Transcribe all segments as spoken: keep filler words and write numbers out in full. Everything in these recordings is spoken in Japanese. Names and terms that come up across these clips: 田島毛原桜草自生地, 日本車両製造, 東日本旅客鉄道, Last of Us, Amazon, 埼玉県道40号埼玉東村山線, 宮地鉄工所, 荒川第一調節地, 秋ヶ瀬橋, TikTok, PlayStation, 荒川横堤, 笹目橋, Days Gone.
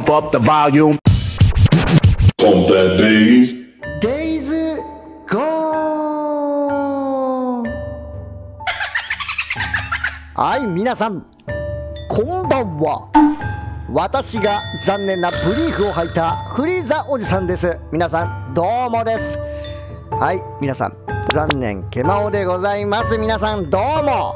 Pump up the volume. Pump that bass. Days Gone. はい、皆さん、こんばんは。私が残念なブリーフを履いたフリーザおじさんです。皆さん、どうもです。はい、皆さん、残念けまおでございます。皆さん、どうも。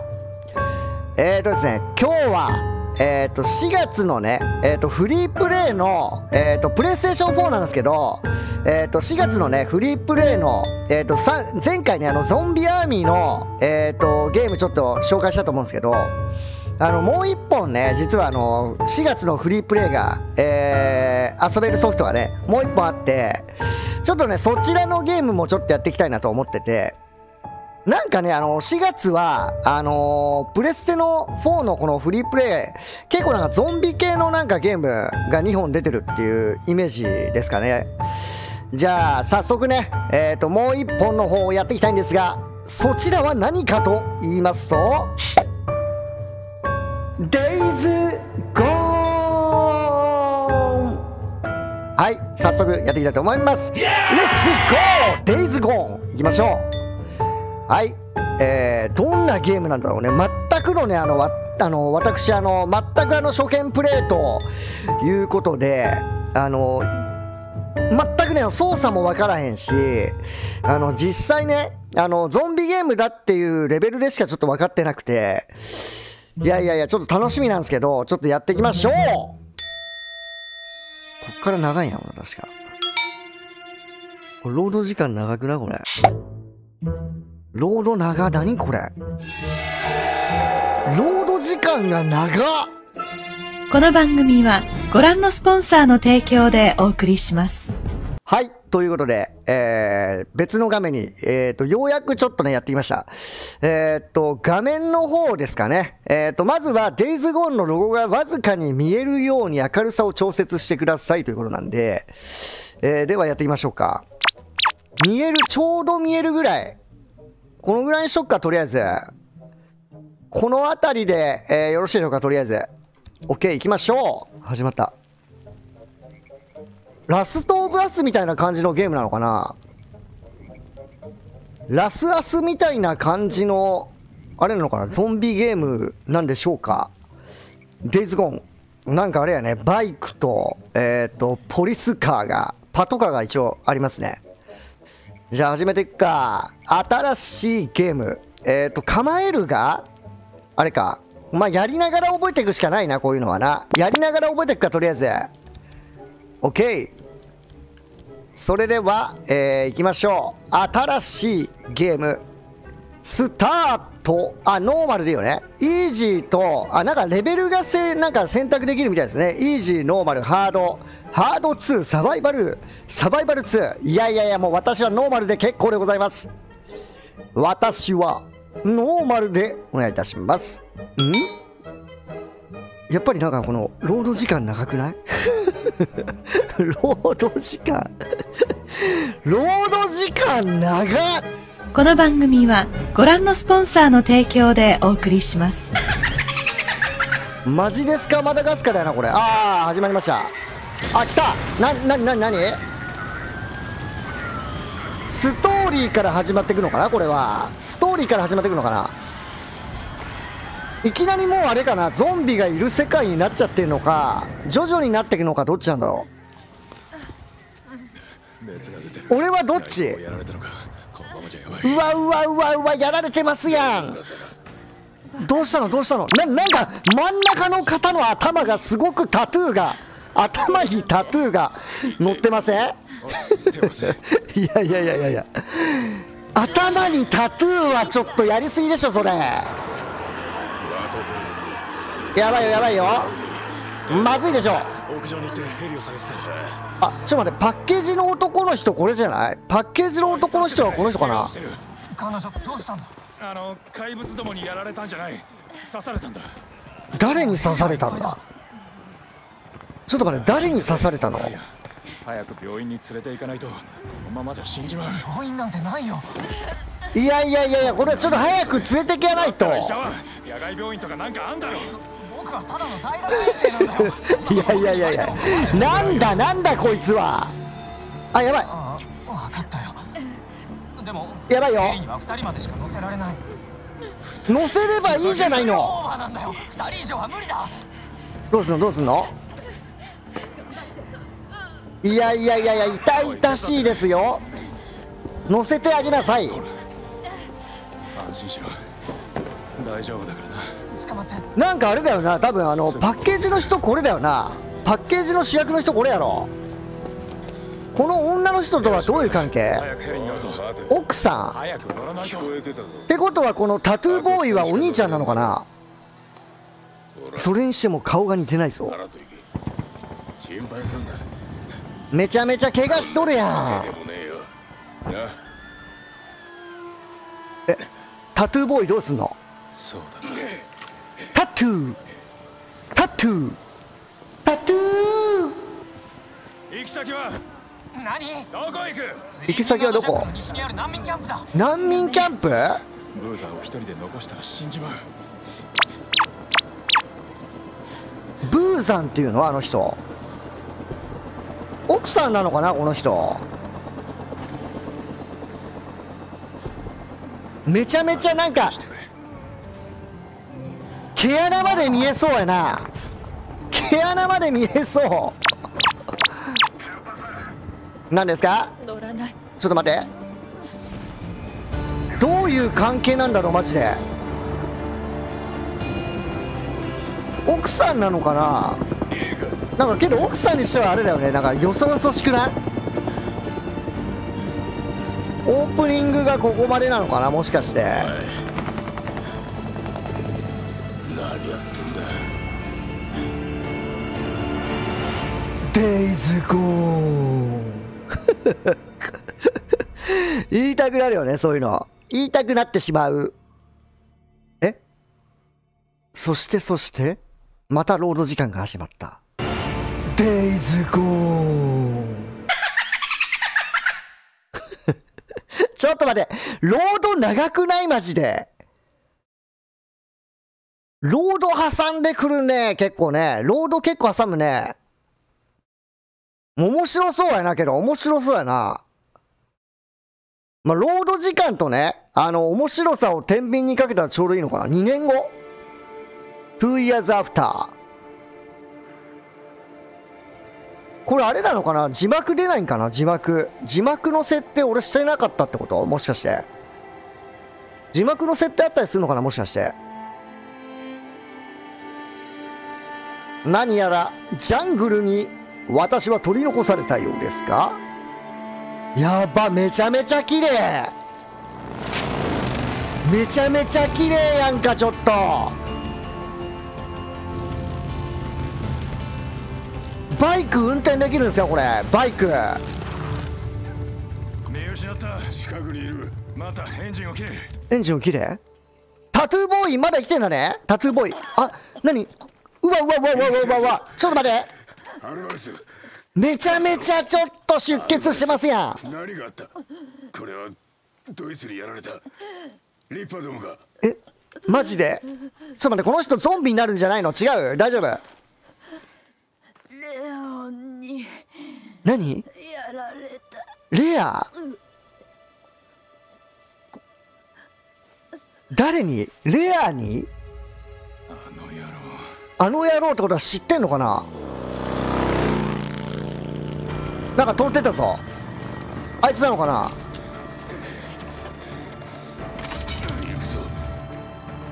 えーとですね、今日は。えーとしがつのね、えーとフリープレイの、えーとプレイステーションフォーなんですけど、えーとしがつのね、フリープレイの、えーとさ前回ね、あのゾンビアーミーの、えーとゲームちょっと紹介したと思うんですけど、あのもういっぽんね、実はあのしがつのフリープレイが、えー、遊べるソフトがね、もういっぽんあって、ちょっとね、そちらのゲームもちょっとやっていきたいなと思ってて、なんかね、あの、しがつは、あのー、プレステのフォーのこのフリープレイ、結構なんかゾンビ系のなんかゲームがにほん出てるっていうイメージですかね。じゃあ、早速ね、えっと、もういっぽんの方をやっていきたいんですが、そちらは何かと言いますと、Days Gone！ はい、早速やっていきたいと思います。レッツゴー！Days Gone！ いきましょう。はい、えー、どんなゲームなんだろうね。全くのね、あの、わあの私、あの、全くあの、初見プレイということで、あの、全くね、操作もわからへんし、あの、実際ね、あの、ゾンビゲームだっていうレベルでしかちょっと分かってなくて、いやいやいや、ちょっと楽しみなんですけど、ちょっとやっていきましょう。こっから長いな、これ確か。これ、ロード時間長くな、これ。ロード長、何これ。ロード時間が長。この番組はご覧のスポンサーの提供でお送りします。はい。ということで、えー、別の画面に、えっと、ようやくちょっとね、やってきました。えっと、画面の方ですかね。えっと、まずは、Days Gone のロゴがわずかに見えるように明るさを調節してくださいということなんで、えー、ではやっていきましょうか。見える、ちょうど見えるぐらい。このぐらいにしとくか、とりあえず。この辺りで、えー、よろしいでしょうか、とりあえず。OK、行きましょう。始まった。ラストオブアスみたいな感じのゲームなのかな。ラスアスみたいな感じの、あれなのかな、ゾンビゲームなんでしょうか。Days Gone。なんかあれやね、バイクと、えっと、ポリスカーが、パトカーが一応ありますね。じゃあ始めていくか。新しいゲーム。えっと、構えるが、あれか。まあ、やりながら覚えていくしかないな、こういうのはな。やりながら覚えていくか、とりあえず。OK。それでは、えー、いきましょう。新しいゲーム。スタート。あ、ノーマルでいいよね。イージーと、あ、なんかレベルがせ、なんか選択できるみたいですね。イージー、ノーマル、ハード。ハードツー、サバイバル、サバイバルツー。いやいやいや、もう私はノーマルで結構でございます。私は、ノーマルでお願いいたします。ん？やっぱりなんかこの、ロード時間長くない？ロード時間。ロード時間長っ！この番組は、ご覧のスポンサーの提供でお送りします。マジですか、マダガスカだよな、これ。ああ、始まりました。あ、来た。な、なになになに、ストーリーから始まっていくのかな、これは。ストーリーから始まっていくのかな。いきなりもうあれかな、ゾンビがいる世界になっちゃってるのか、徐々になっていくのか、どっちなんだろう。俺はどっち。うわうわうわうわ、やられてますやん。どうしたのどうしたの。 な, なんか真ん中の方の頭がすごくタトゥーが、頭にタトゥーが乗ってません？いやいやいやいやいや、頭にタトゥーはちょっとやりすぎでしょそれ。やばいよやばいよ、まずいでしょ。あ、ちょっと待って、パッケージの男の人これじゃない？パッケージの男の人はこの人かな。彼女どうしたの？あの怪物どもにやられたんじゃない、刺されたんだ。誰に刺されたんだ。ちょっと待って、誰に刺されたの？早く病院に連れて行かないと、このままじゃ死んじまう。病院なんてないよ。いやいやいやいや、これはちょっと早く連れて行かないと。野外病院とかなんかあんだろ。いやいやいやいや、なんだなんだこいつは。あ、やばい。分かったよ。でもやばいよ。ふたりまでしか乗せられない。乗せればいいじゃないの。ふたり以上は無理だ。どうすんのどうすんの。いやいやいやいや、痛々しいですよ。乗せてあげなさい。安心しろ、大丈夫だからな。なんかあれだよな、多分あのパッケージの人これだよな。パッケージの主役の人これやろ。この女の人とはどういう関係？奥さんってことは、このタトゥーボーイはお兄ちゃんなのかな。それにしても顔が似てないぞ。めちゃめちゃ怪我しとるやん。え、タトゥーボーイどうすんの？そうだな。タトゥータトゥータトゥー。行き先は何？どこ行く？行き先はどこ？難民キャンプだ。難民キャンプ？ブーザーを一人で残したら死んじまう。ブーザンっていうのはあの人、奥さんなのかなこの人。めちゃめちゃなんか毛穴まで見えそうやな。毛穴まで見えそう。何ですか？乗らない。ちょっと待って、どういう関係なんだろうマジで。奥さんなのかな。なんかけど奥さんにしてはあれだよね、なんかよそよそしくない？オープニングがここまでなのかなもしかして。何やってんだ。Days Gone 言いたくなるよね、そういうの。言いたくなってしまう。え？そしてそしてまたロード時間が始まった。Days Gone ちょっと待って、ロード長くないマジで。ロード挟んでくるね、結構ね。ロード結構挟むね。面白そうやな、けど面白そうやな。まあ、ロード時間とね、あの、面白さを天秤にかけたらちょうどいいのかな。にねんご ?ツーイヤーズアフター。これあれなのかな、字幕出ないんかな。字幕字幕の設定俺してなかったってこと？もしかして字幕の設定あったりするのかなもしかして。何やらジャングルに私は取り残されたようですか。やば、めちゃめちゃ綺麗、めちゃめちゃ綺麗やんか。ちょっとバイク運転できるんですよこれ。バイク見失った。近くにいる。またエンジンを切れ。エンジンを切れ。タトゥーボーイまだ生きてんだねタトゥーボーイ。あ、何、うわうわうわうわうわうわ、ちょっと待って。めちゃめちゃちょっと出血してますやん。何があった。これはドイツにやられたリッパーどもか。え、マジで。ちょっと待って、この人ゾンビになるんじゃないの。違う、大丈夫。レオンに何やられた。レア、うん、誰に。レアに。あの野郎、あの野郎ってことは知ってんのかな。なんか通ってたぞ、あいつなのかな。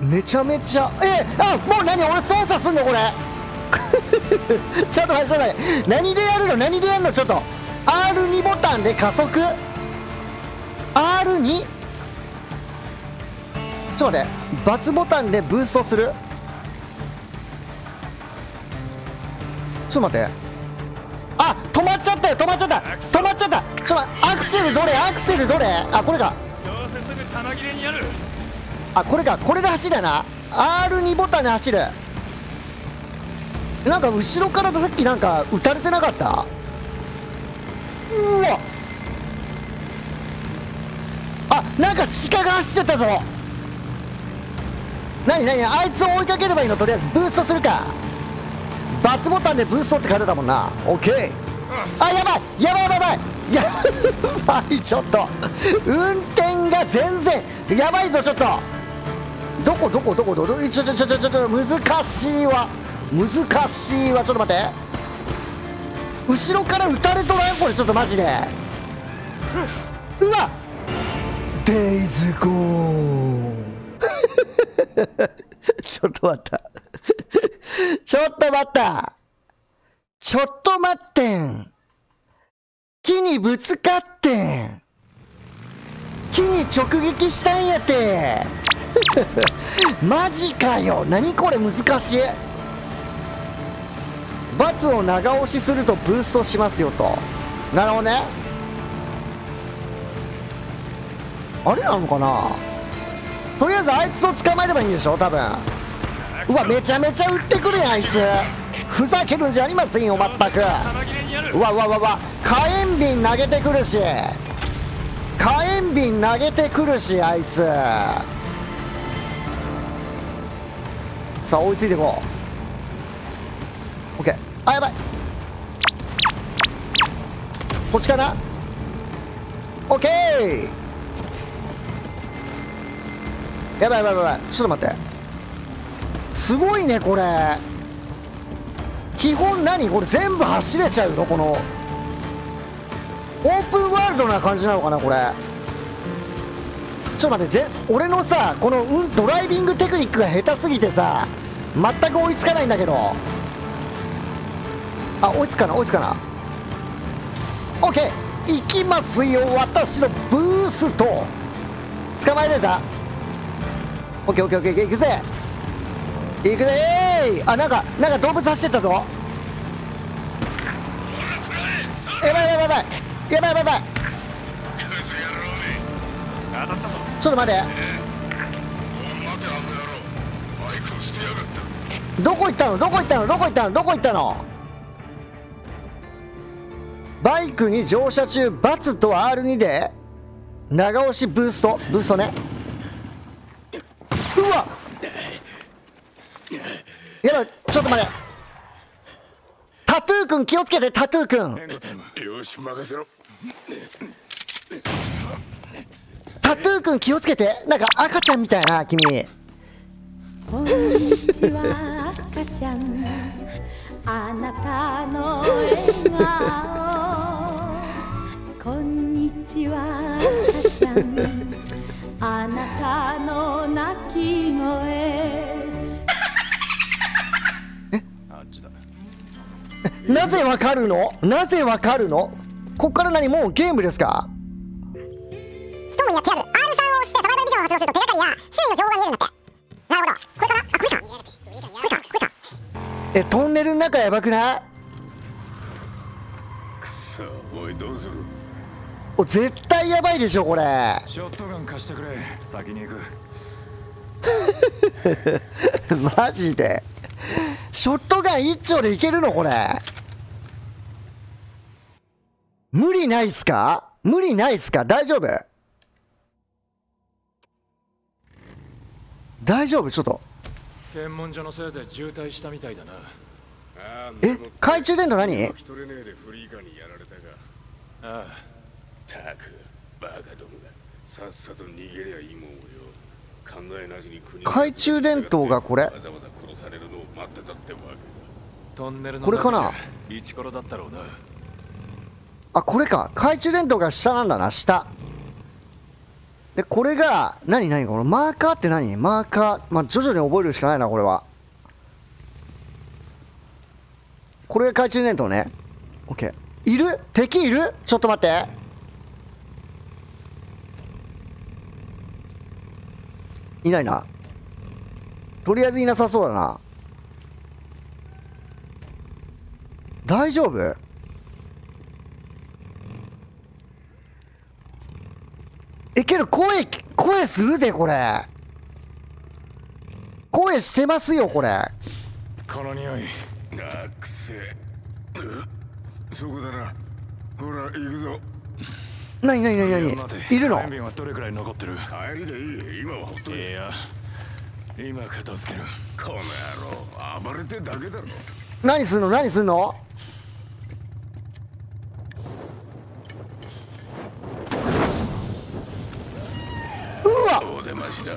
めちゃめちゃ、えっ、あ、もう何俺操作すんのこれ。ちょっと待って、ちょっと待って、何でやるの何でやるの。ちょっと アールツー ボタンで加速 アールツー。 ちょっと待って、バツボタンでブーストする。ちょっと待って、あ、止まっちゃったよ、止まっちゃった止まっちゃった。ちょっと待って、アクセルどれアクセルどれ。あ、これか。どうせすぐ棚切れにやる。あ、これか、これで走るやな。 アールツー ボタンで走る。なんか後ろからさっきなんか撃たれてなかった。うわ、あ、なんか鹿が走ってたぞ。何何あいつを追いかければいいの。とりあえずブーストするか。バツボタンでブーストって書いてたもんな。オッケー。あ、やばいやばいやばいやばい。ちょっと運転が全然やばいぞ。ちょっとどこどこどこどこ。ちょちょちょちょちょちょ難しいわ難しいわ。ちょっと待って、後ろから撃たれとらんこれ。ちょっとマジでうわDays Gone ちょっと待ったちょっと待ったちょっと待ってん。木にぶつかってん。木に直撃したんやてマジかよ。何これ難しい。バツを長押しするとブーストしますよと。なるほどね。あれなのかな。とりあえずあいつを捕まえればいいんでしょ多分。うわめちゃめちゃ撃ってくるやんあいつ。ふざけるんじゃありませんよ全く。うわうわうわうわ火炎瓶投げてくるし火炎瓶投げてくるしあいつ。さあ追いついていこう。 OK。 あやばいこっちかな。 OK。 やばいやばいやばい。ちょっと待ってすごいねこれ。基本何これ全部走れちゃうのこのオープンワールドな感じなのかなこれ。ちょっと待ってぜ俺のさこの、うん、ドライビングテクニックが下手すぎてさ全く追いつかないんだけど。あ追いつかな追いつかな。 OK いきますよ私のブースト。捕まえれた。 OKOKOK いくぜいくぜ。あなんかなんか動物走ってったぞ。やばいやばいやばいやばいやばいやばい。ちょっと待てどこ行ったのどこ行ったのどこ行ったのどこ行ったの。バイクに乗車中バツと アールツー で長押しブーストブーストね。うわっやばいちょっと待てタトゥーくん気をつけてタトゥーくん。よし任せろタトゥーくん気をつけて。なんか赤ちゃんみたいな君。こんにちは赤ちゃんあなたの笑顔こんにちは赤ちゃんあなたの泣き声。なぜわかるのなぜわかるの。こっから何もうゲームですか。一文字やきある アールスリー を押してサバイバルビジョンを発動すると手がかりや周囲の情報が見えるんだって。なるほどこれかなあこれかこれかこれか。えトンネルの中やばくない。くそおいどうする。お絶対やばいでしょこれ。ショットガン貸してくれ先に行くマジでショットガン一丁でいけるのこれ。無理ないっすか無理ないっすか大丈夫大丈夫。ちょっと検問所のせいで渋滞したみたいだな。え懐中電灯何。ああたくバカどもがさっさと逃げりゃいいもんよ。考えなしに国懐中電灯がこれこれかな。あこれか懐中電灯が下なんだな下で。これが何何このマーカーって何マーカー、まあ、徐々に覚えるしかないなこれは。これが懐中電灯ね。 OK いる敵いる。ちょっと待っていないな。とりあえずいなさそうだな。大丈夫。えけど声声するでこれ。声してますよこれ。この匂いなくせそこだな。ほら行くぞ。なになになになにいるの。火炎瓶はどれくらい残ってる。帰りでいい今はほっといて。いや今片付ける。この野郎、暴れてだけだろ。何すんの何すんの。うわ。お出ましだ。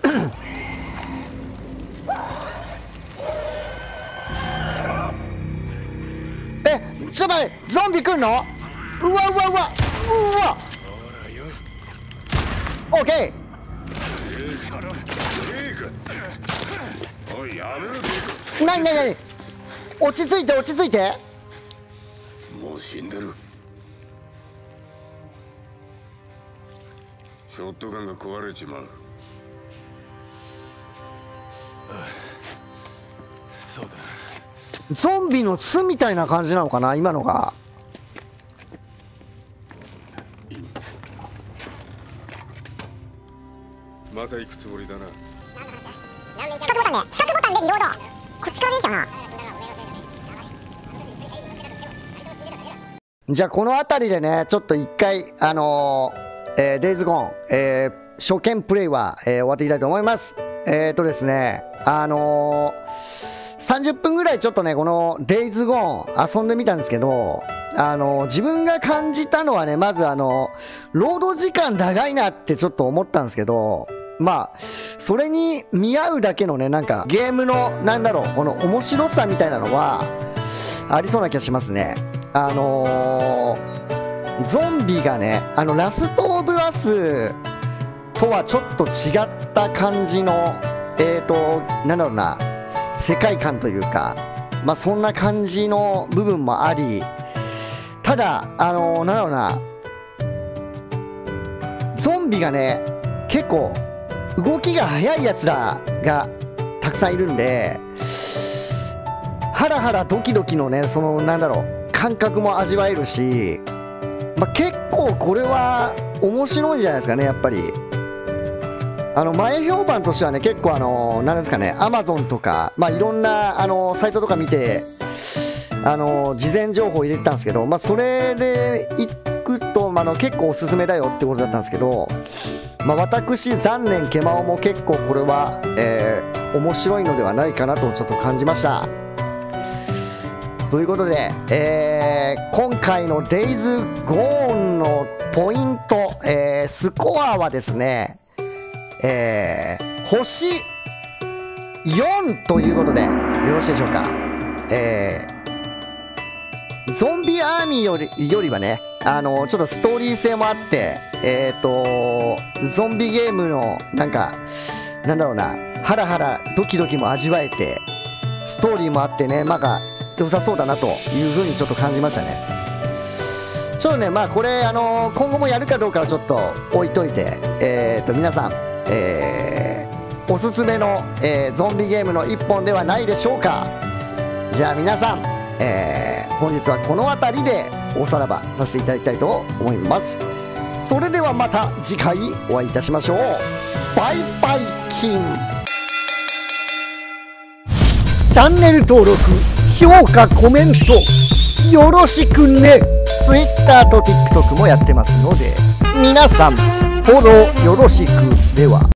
え、ちょっと待って、ゾンビ来んの？うわうわうわうわ。オッケー。なになになに、落ち着いて落ち着いて。もう死んでる。ショットガンが壊れちまう。そうだ、ゾンビの巣みたいな感じなのかな今のが。また行くつもりだな。スタートボタンで、スタートボタンでリロード。こっちからでいいかな。じゃあこの辺りでね、ちょっと一回あのーえー、Days Gone、えー、初見プレイは、えー、終わっていきたいと思います。えーとですね、あのー、さんじゅっぷんぐらいちょっとねこの Days Gone 遊んでみたんですけど、あのー、自分が感じたのはね、まずあのー、労働時間長いなってちょっと思ったんですけど。まあそれに見合うだけのね、なんかゲームのなんだろう、この面白さみたいなのはありそうな気がしますね。あのー、ゾンビがね、あのラストオブアスとはちょっと違った感じのえーとなんだろうな、世界観というか、まあそんな感じの部分もあり、ただあのー、なんだろうな、ゾンビがね結構動きが速いやつらがたくさんいるんで、ハラハラドキドキのね、そのなんだろう、感覚も味わえるし、まあ、結構これは面白いんじゃないですかね。やっぱりあの前評判としてはね、結構あのなんですかね、Amazon とか、まあ、いろんなあのサイトとか見てあの事前情報入れてたんですけど、まあ、それで行くと、まあ、あの結構おすすめだよってことだったんですけど、まあ私、残念ケマオも結構これは、えー、面白いのではないかなとちょっと感じました。ということで、えー、今回の Days Gone のポイント、えー、スコアはですね、えー、ほしよんということでよろしいでしょうか。えー、ゾンビアーミーより、よりはね、あのちょっとストーリー性もあって、えーと、ゾンビゲームのなんか、なんだろうな、ハラハラドキドキも味わえて、ストーリーもあってね、なんか良さそうだなというふうにちょっと感じましたね。ちょっとね、まあこれ、あのー、今後もやるかどうかはちょっと置いといて、えーと、皆さん、えー、おすすめの、えー、ゾンビゲームのいっぽんではないでしょうか。じゃあ皆さん、えー、本日はこの辺りで、おさらばさせていただきたいと思います。それではまた次回お会いいたしましょう。バイバイキン。チャンネル登録、評価、コメントよろしくね。 Twitter と TikTok もやってますので、皆さんフォローよろしく。では。